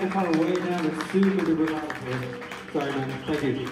fighting our way down. It's super duper loud for us. Sorry, man. Thank you.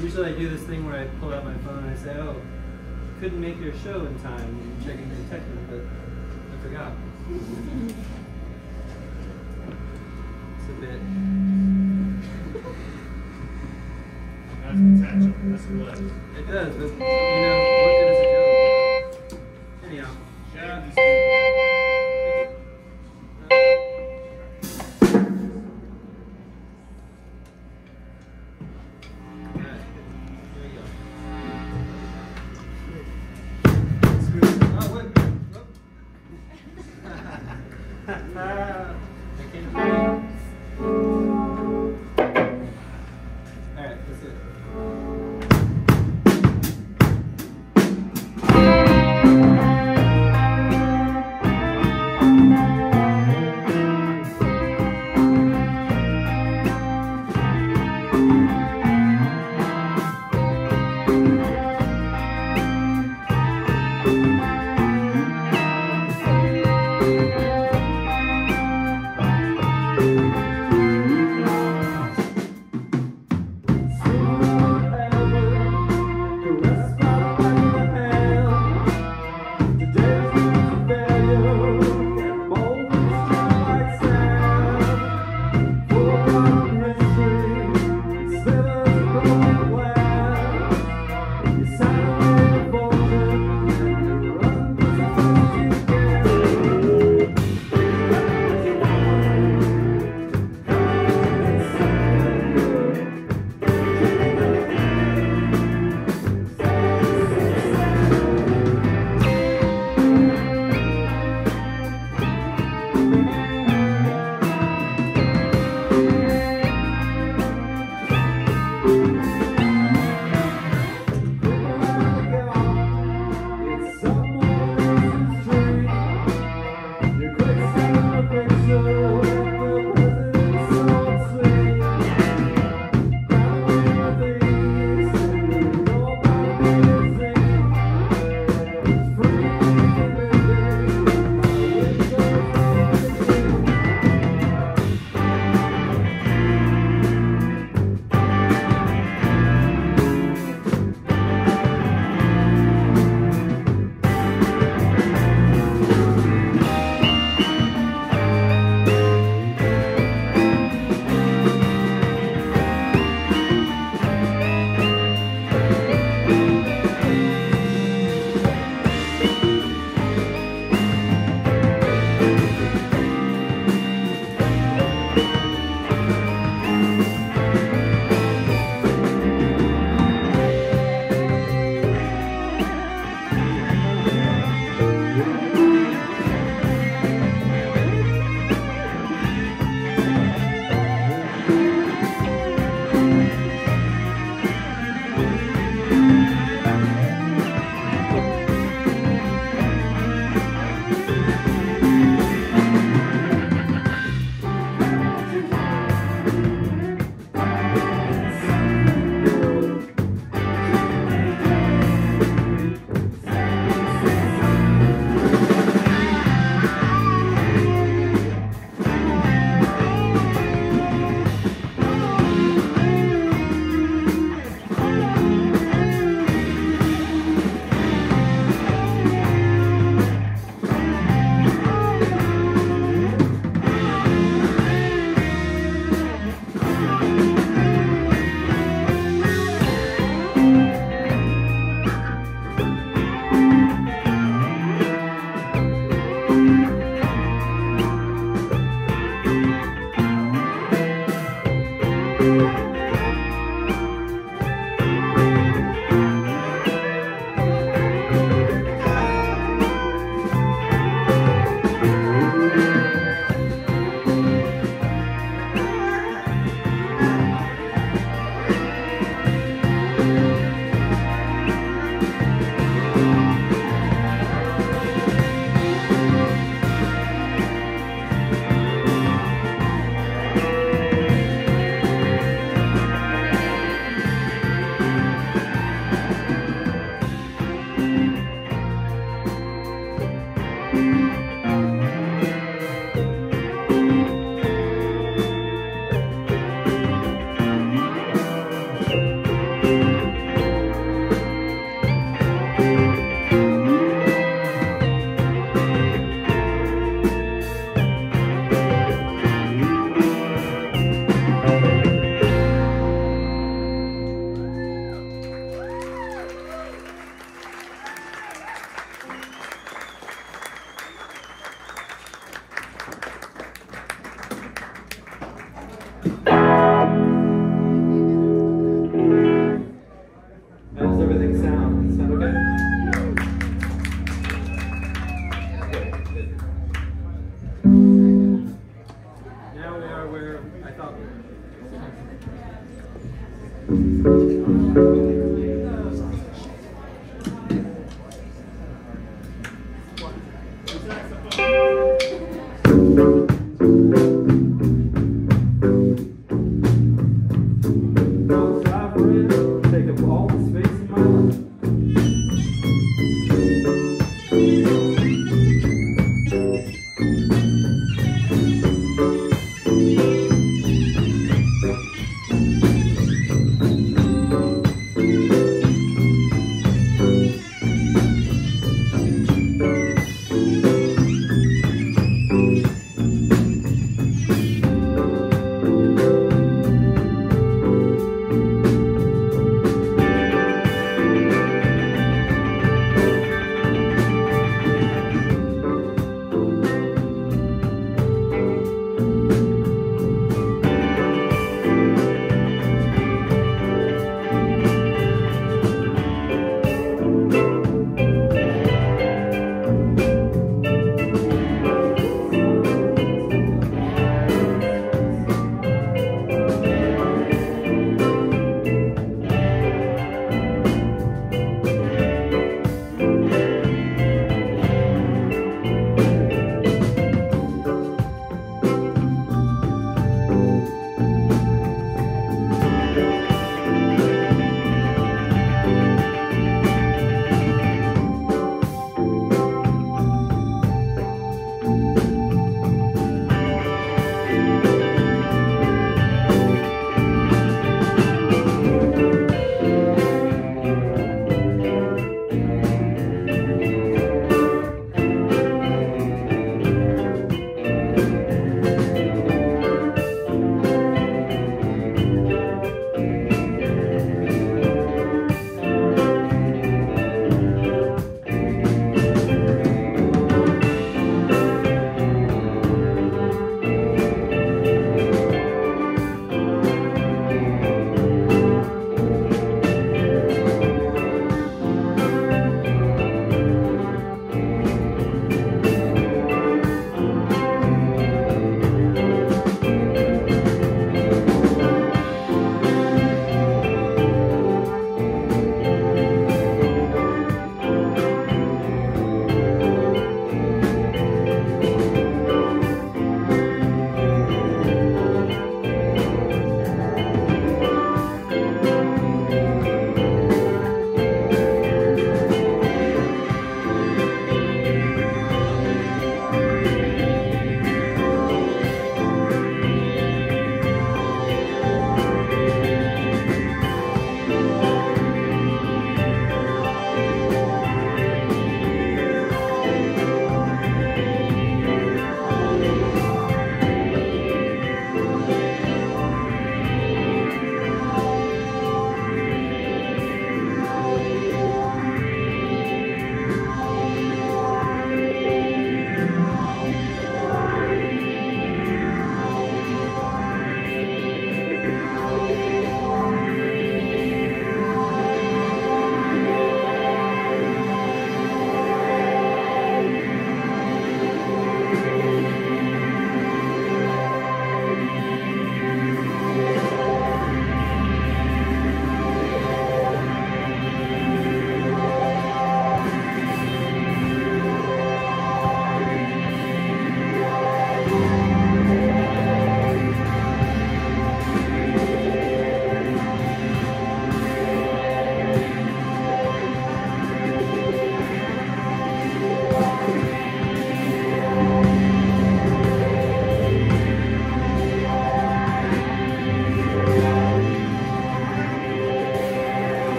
Usually I do this thing where I pull out my phone and I say, oh, couldn't make your show in time, you're checking the technique, but I forgot. It's a bit. That's potential, that's what it does, but you know, what good is a joke? Anyhow. Alright, that's it.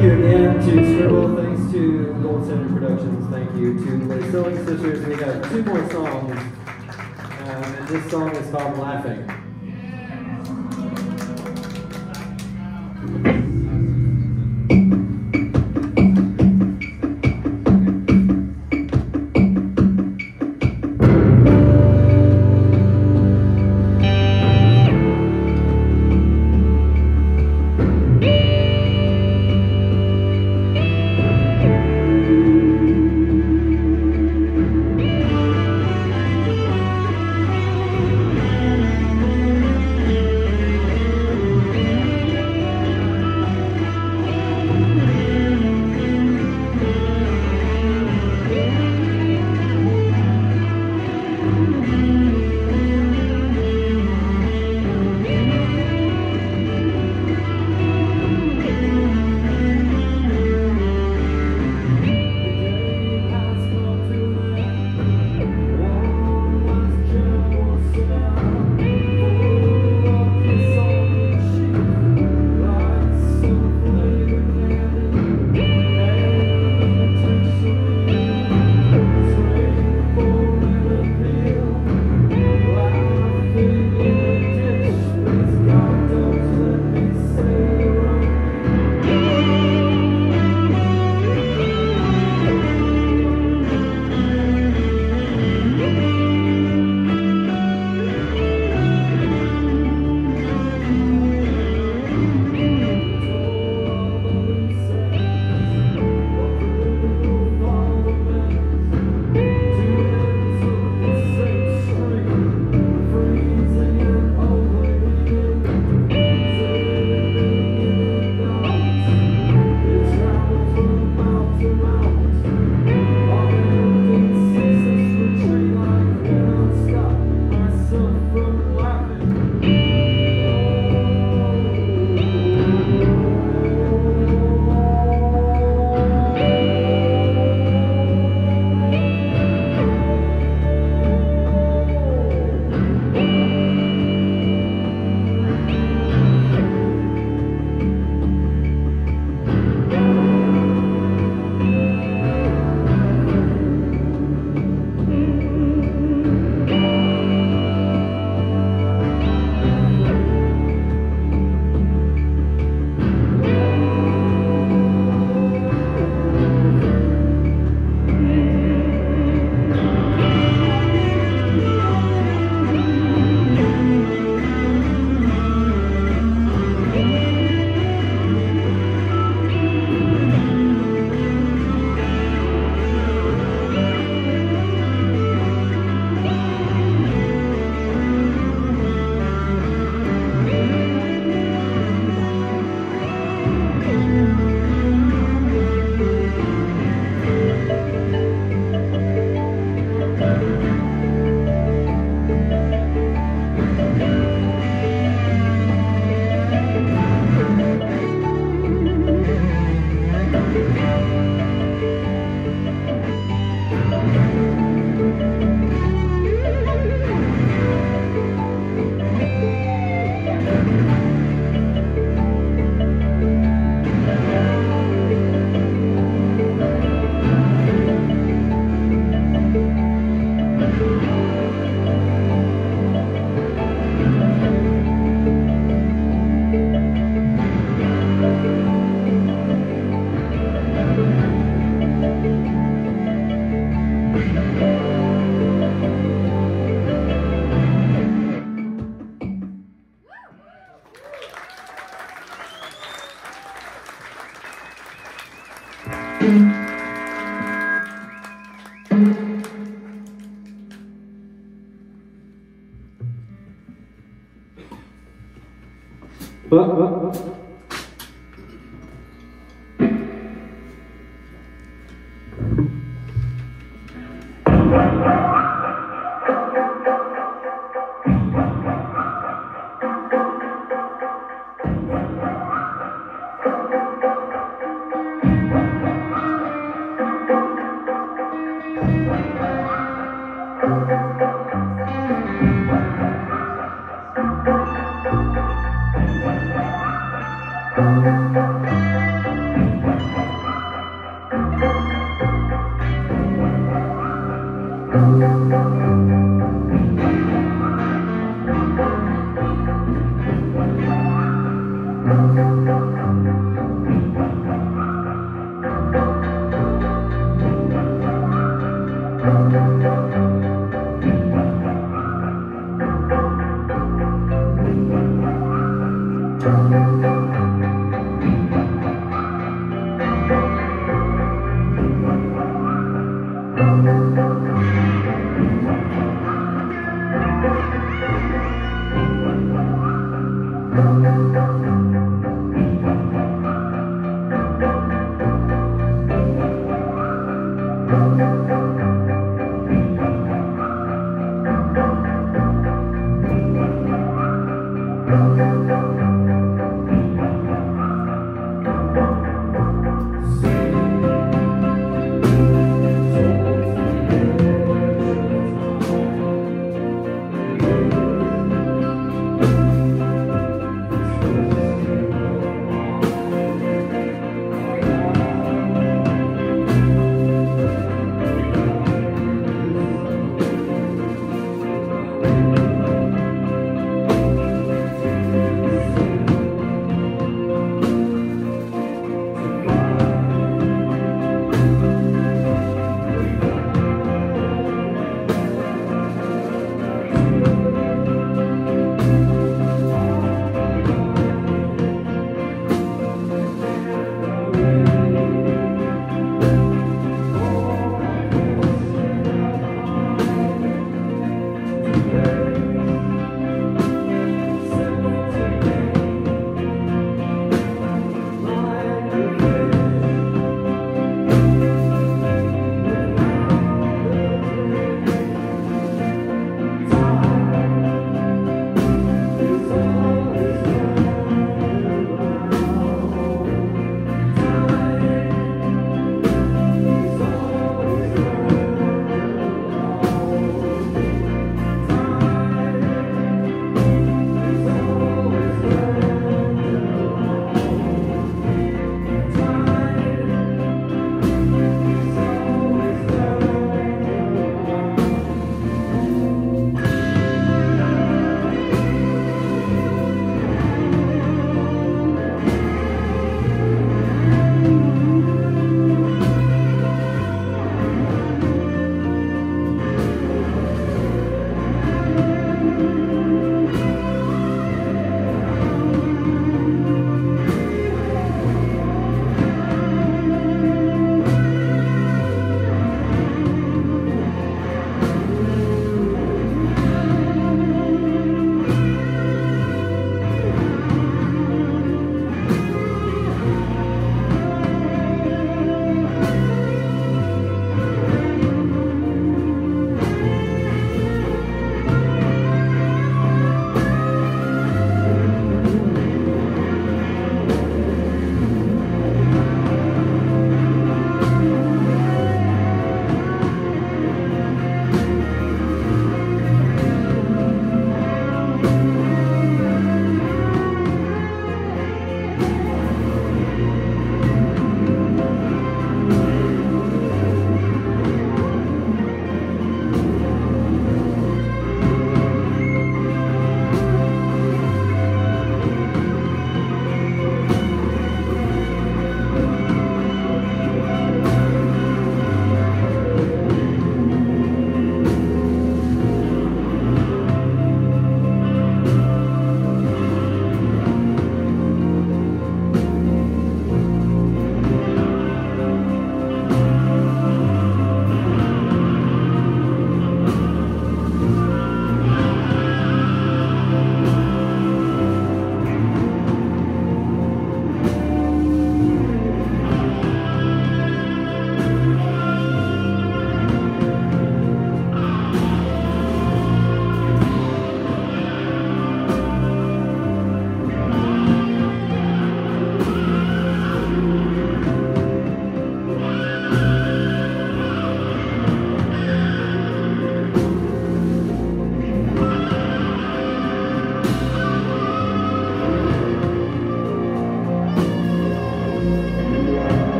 Thank you again to Scribble, thanks to Gold Center Productions, thank you to the Sewing Sisters. We got two more songs, and this song is called Laughing. What?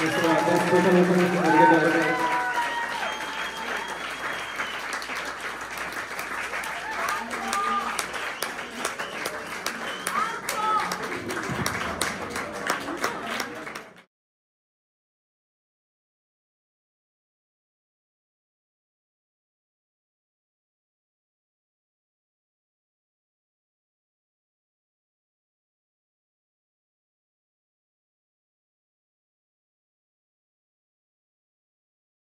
Thank you.